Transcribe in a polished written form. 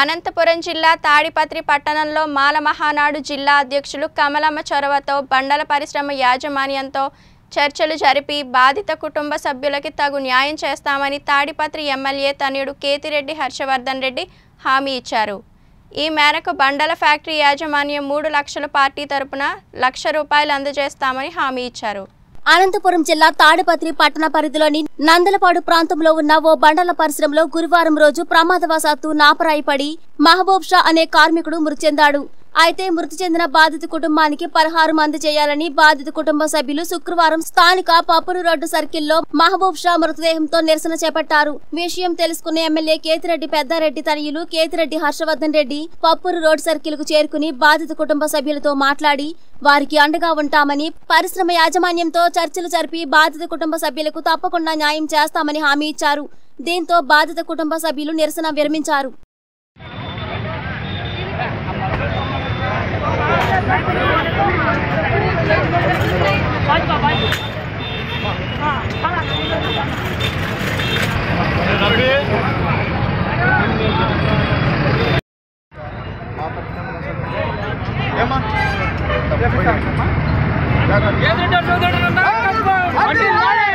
అనంతపురం జిల్లా తాడిపత్రి పట్టణంలో మాల మహానాడు జిల్లా అధ్యక్షులు కమలమ్మ చొరవతో బండల పరిశ్రమ యాజమాన్యంతో చర్చలు జరిపి బాధిత కుటుంబ సభ్యులకి తగు న్యాయం చేస్తామని తాడిపత్రి ఎమ్మెల్యే తనయుడు కేతిరెడ్డి హర్షవర్ధన్రెడ్డి హామీ ఇచ్చారు. ఈ మేరకు బండల ఫ్యాక్టరీ యాజమాన్యం 3 లక్షల పార్టీ తరపున ₹1,00,000 అందజేస్తామని హామీ ఇచ్చారు. అనంతపురం జిల్లా తాడిపత్రి పట్టణ పరిధిలోని నందలపాడు ప్రాంతంలో ఉన్న ఓ బండల పరిశ్రమలో గురువారం రోజు ప్రమాదవశాత్తు నాపరాయిపడి మహబూబ్ షా అనే కార్మికుడు మృతి చెందాడు. అయితే మృతి చెందిన బాధిత కుటుంబానికి పరిహారం అందజేయాలని బాధిత కుటుంబ సభ్యులు శుక్రవారం స్థానిక పప్పులు రోడ్డు సర్కిల్లో మహబూబ్ షా మృతదేహంతో నిరసన చేపట్టారు. విషయం తెలుసుకున్న ఎమ్మెల్యే కేతిరెడ్డి పెద్దారెడ్డి తనయులు కేతిరెడ్డి హర్షవర్ధన్ రెడ్డి పప్పులు రోడ్డు సర్కిల్ కు చేరుకుని బాధిత కుటుంబ సభ్యులతో మాట్లాడి వారికి అండగా ఉంటామని, పరిశ్రమ యాజమాన్యంతో చర్చలు జరిపి బాధిత కుటుంబ సభ్యులకు తప్పకుండా న్యాయం చేస్తామని హామీ ఇచ్చారు. దీంతో బాధిత కుటుంబ సభ్యులు నిరసన విరమించారు. Get it done,